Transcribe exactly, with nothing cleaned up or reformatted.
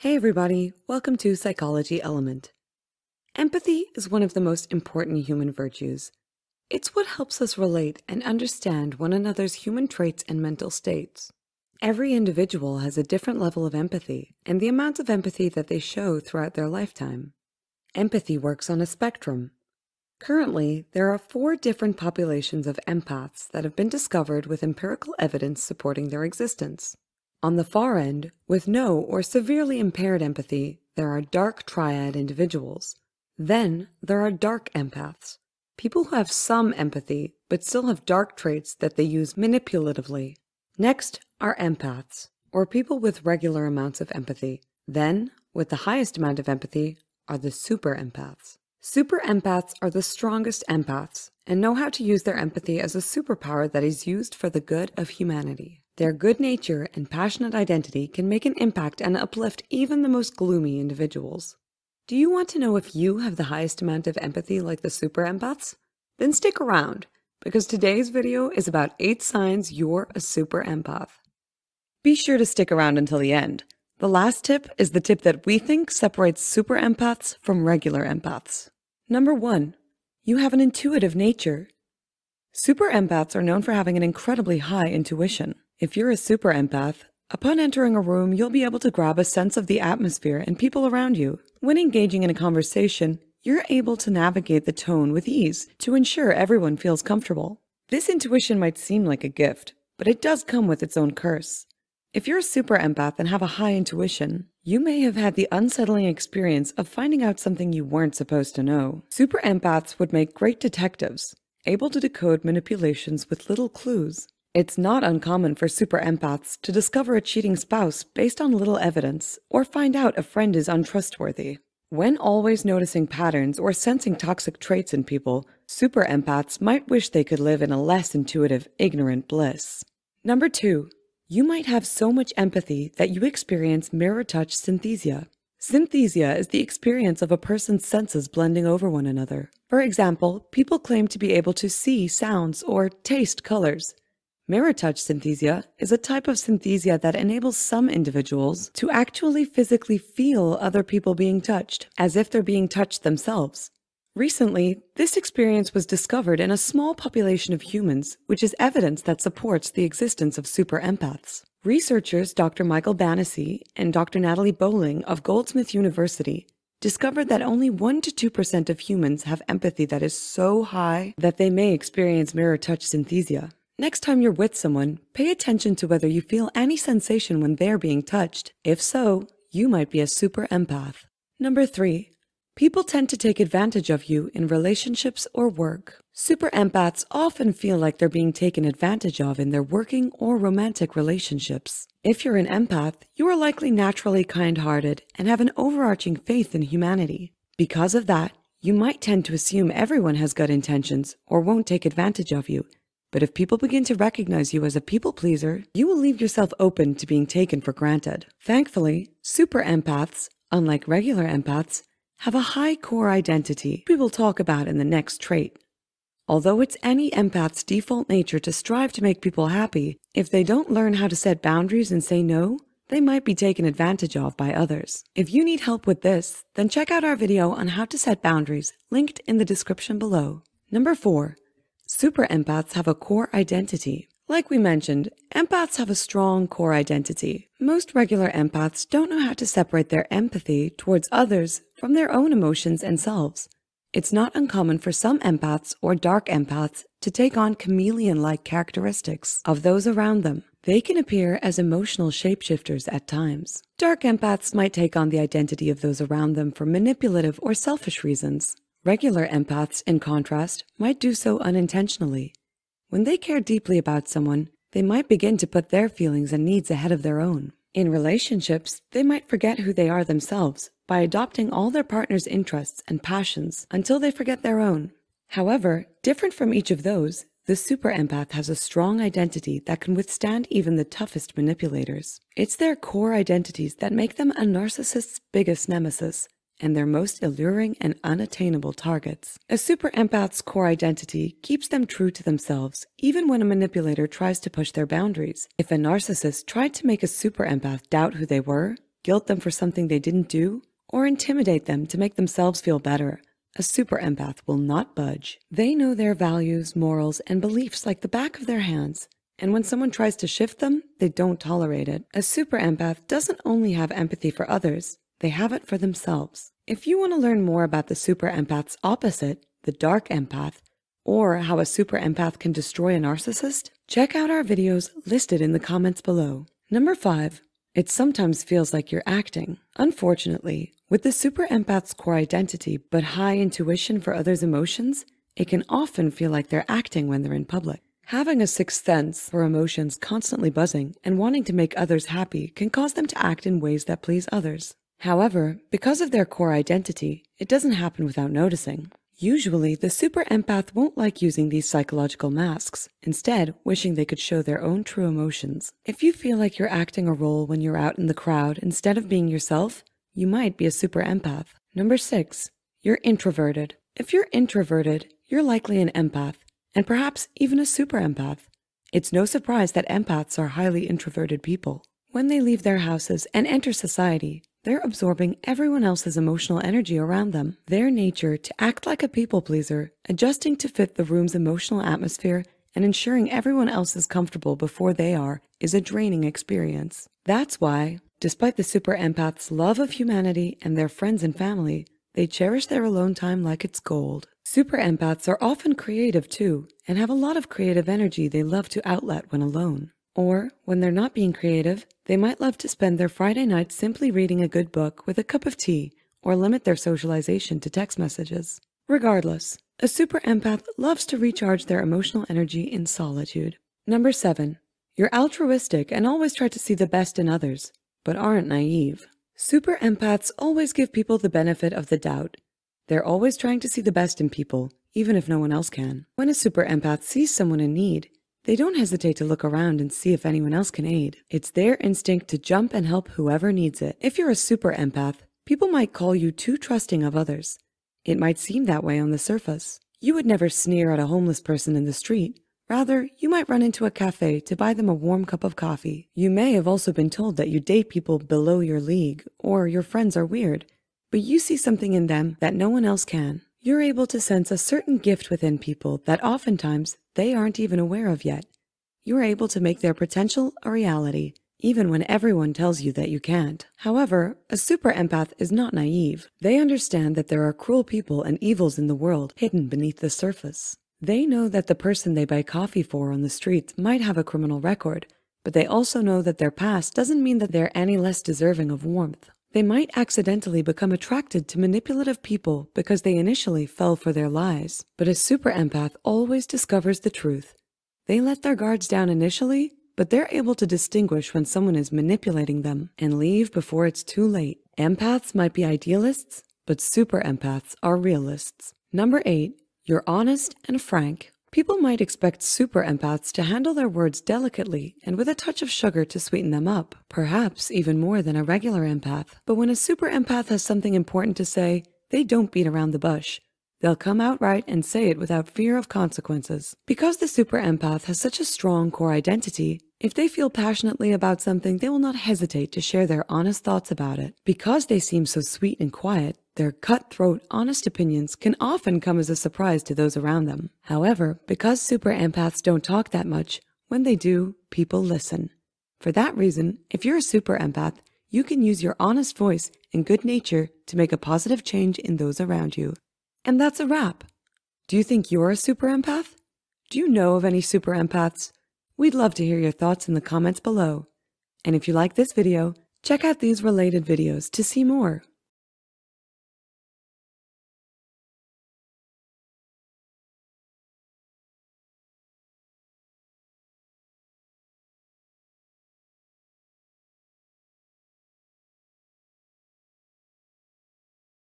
Hey everybody, welcome to Psychology Element. Empathy is one of the most important human virtues. It's what helps us relate and understand one another's human traits and mental states. Every individual has a different level of empathy and the amount of empathy that they show throughout their lifetime. Empathy works on a spectrum. Currently, there are four different populations of empaths that have been discovered with empirical evidence supporting their existence. On the far end, with no or severely impaired empathy, there are Dark Triad individuals. Then, there are Dark Empaths, people who have some empathy but still have dark traits that they use manipulatively. Next are empaths, or people with regular amounts of empathy. Then, with the highest amount of empathy, are the Super Empaths. Super Empaths are the strongest empaths and know how to use their empathy as a superpower that is used for the good of humanity. Their good nature and passionate identity can make an impact and uplift even the most gloomy individuals. Do you want to know if you have the highest amount of empathy like the Super Empaths? Then stick around, because today's video is about eight signs you're a Super Empath. Be sure to stick around until the end. The last tip is the tip that we think separates Super Empaths from regular empaths. Number one, you have an intuitive nature. Super Empaths are known for having an incredibly high intuition. If you're a super empath, upon entering a room, you'll be able to grab a sense of the atmosphere and people around you. When engaging in a conversation, you're able to navigate the tone with ease to ensure everyone feels comfortable. This intuition might seem like a gift, but it does come with its own curse. If you're a super empath and have a high intuition, you may have had the unsettling experience of finding out something you weren't supposed to know. Super empaths would make great detectives, able to decode manipulations with little clues. It's not uncommon for super empaths to discover a cheating spouse based on little evidence or find out a friend is untrustworthy. When always noticing patterns or sensing toxic traits in people, super empaths might wish they could live in a less intuitive, ignorant bliss. Number two, you might have so much empathy that you experience mirror touch synesthesia. Synesthesia is the experience of a person's senses blending over one another. For example, people claim to be able to see sounds or taste colors. Mirror touch synesthesia is a type of synesthesia that enables some individuals to actually physically feel other people being touched, as if they're being touched themselves. Recently, this experience was discovered in a small population of humans, which is evidence that supports the existence of super empaths. Researchers Doctor Michael Banissy and Doctor Natalie Bowling of Goldsmith University discovered that only one to two percent of humans have empathy that is so high that they may experience mirror touch synesthesia. Next time you're with someone, pay attention to whether you feel any sensation when they're being touched. If so, you might be a super empath. Number three, people tend to take advantage of you in relationships or work. Super empaths often feel like they're being taken advantage of in their working or romantic relationships. If you're an empath, you are likely naturally kind-hearted and have an overarching faith in humanity. Because of that, you might tend to assume everyone has good intentions or won't take advantage of you. But if people begin to recognize you as a people pleaser, you will leave yourself open to being taken for granted. Thankfully, super empaths, unlike regular empaths, have a high core identity we will talk about in the next trait. Although it's any empath's default nature to strive to make people happy, if they don't learn how to set boundaries and say no, they might be taken advantage of by others. If you need help with this, then check out our video on how to set boundaries, linked in the description below. Number four. Super empaths have a core identity. Like we mentioned, empaths have a strong core identity. Most regular empaths don't know how to separate their empathy towards others from their own emotions and selves. It's not uncommon for some empaths or dark empaths to take on chameleon-like characteristics of those around them. They can appear as emotional shapeshifters at times. Dark empaths might take on the identity of those around them for manipulative or selfish reasons. Regular empaths, in contrast, might do so unintentionally. When they care deeply about someone, they might begin to put their feelings and needs ahead of their own. In relationships, they might forget who they are themselves by adopting all their partner's interests and passions until they forget their own. However, different from each of those, the super empath has a strong identity that can withstand even the toughest manipulators. It's their core identities that make them a narcissist's biggest nemesis, and their most alluring and unattainable targets. A super empath's core identity keeps them true to themselves, even when a manipulator tries to push their boundaries. If a narcissist tried to make a super empath doubt who they were, guilt them for something they didn't do, or intimidate them to make themselves feel better. A super empath will not budge. They know their values, morals, and beliefs like the back of their hands, and when someone tries to shift them, they don't tolerate it. A super empath doesn't only have empathy for others, they have it for themselves. If you want to learn more about the super empath's opposite, the dark empath, or how a super empath can destroy a narcissist, check out our videos listed in the comments below. Number five, it sometimes feels like you're acting. Unfortunately, with the super empath's core identity but high intuition for others' emotions, it can often feel like they're acting when they're in public. Having a sixth sense for emotions constantly buzzing and wanting to make others happy can cause them to act in ways that please others. However, because of their core identity, it doesn't happen without noticing. Usually, the super empath won't like using these psychological masks, instead wishing they could show their own true emotions. If you feel like you're acting a role when you're out in the crowd instead of being yourself, you might be a super empath. Number six, you're introverted. If you're introverted, you're likely an empath, and perhaps even a super empath. It's no surprise that empaths are highly introverted people. When they leave their houses and enter society, they're absorbing everyone else's emotional energy around them. Their nature to act like a people pleaser, adjusting to fit the room's emotional atmosphere, and ensuring everyone else is comfortable before they are, is a draining experience. That's why, despite the super empath's love of humanity and their friends and family, they cherish their alone time like it's gold. Super empaths are often creative too, and have a lot of creative energy they love to outlet when alone. Or, when they're not being creative, they might love to spend their Friday night simply reading a good book with a cup of tea, or limit their socialization to text messages. Regardless, a super empath loves to recharge their emotional energy in solitude. Number seven, you're altruistic and always try to see the best in others, but aren't naive. Super empaths always give people the benefit of the doubt. They're always trying to see the best in people, even if no one else can. When a super empath sees someone in need, they don't hesitate to look around and see if anyone else can aid. It's their instinct to jump and help whoever needs it. If you're a super empath, people might call you too trusting of others. It might seem that way on the surface. You would never sneer at a homeless person in the street. Rather, you might run into a cafe to buy them a warm cup of coffee. You may have also been told that you date people below your league, or your friends are weird, but you see something in them that no one else can. You're able to sense a certain gift within people that oftentimes they aren't even aware of yet. You're able to make their potential a reality, even when everyone tells you that you can't. However, a super empath is not naive. They understand that there are cruel people and evils in the world hidden beneath the surface. They know that the person they buy coffee for on the streets might have a criminal record, but they also know that their past doesn't mean that they're any less deserving of warmth. They might accidentally become attracted to manipulative people because they initially fell for their lies. But a super empath always discovers the truth. They let their guards down initially, but they're able to distinguish when someone is manipulating them and leave before it's too late. Empaths might be idealists, but super empaths are realists. Number eight, you're honest and frank. People might expect super empaths to handle their words delicately and with a touch of sugar to sweeten them up, perhaps even more than a regular empath. But when a super empath has something important to say, they don't beat around the bush. They'll come out right and say it without fear of consequences. Because the super empath has such a strong core identity, if they feel passionately about something, they will not hesitate to share their honest thoughts about it. Because they seem so sweet and quiet, their cutthroat, honest opinions can often come as a surprise to those around them. However, because super empaths don't talk that much, when they do, people listen. For that reason, if you're a super empath, you can use your honest voice and good nature to make a positive change in those around you. And that's a wrap. Do you think you're a super empath? Do you know of any super empaths? We'd love to hear your thoughts in the comments below. And if you like this video, check out these related videos to see more.